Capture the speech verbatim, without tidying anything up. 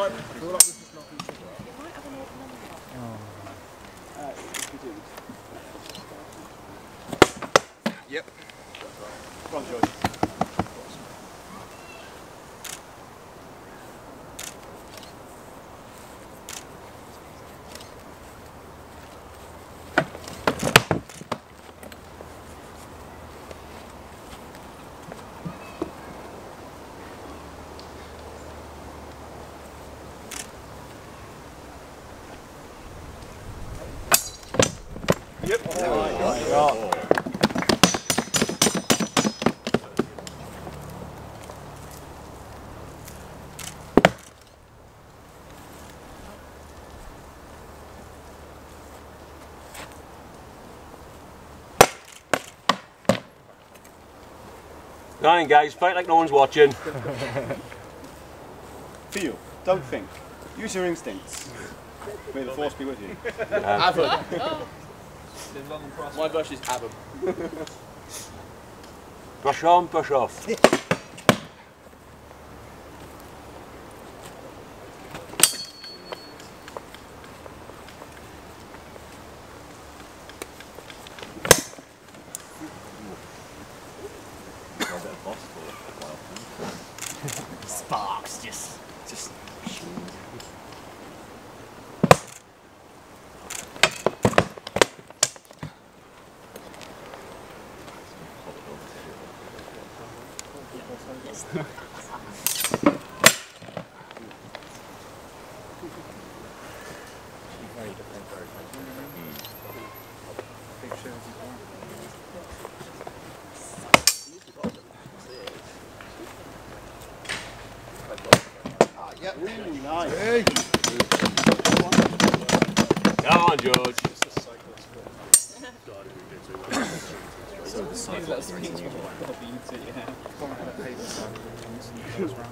like, I feel like this is not easy. You might have an odd number. Oh. Uh, if you do. Yep. Go on, George. Yep. Oh, oh, nice shot. Oh. Go on, guys, fight like no one's watching. Feel, don't think. Use your instincts. May the force be with you. Yeah. My brush is Adam. Brush on, brush off. Sparks, just, just. Yep. Ooh, nice. Hey. Come on, George. So the cycle is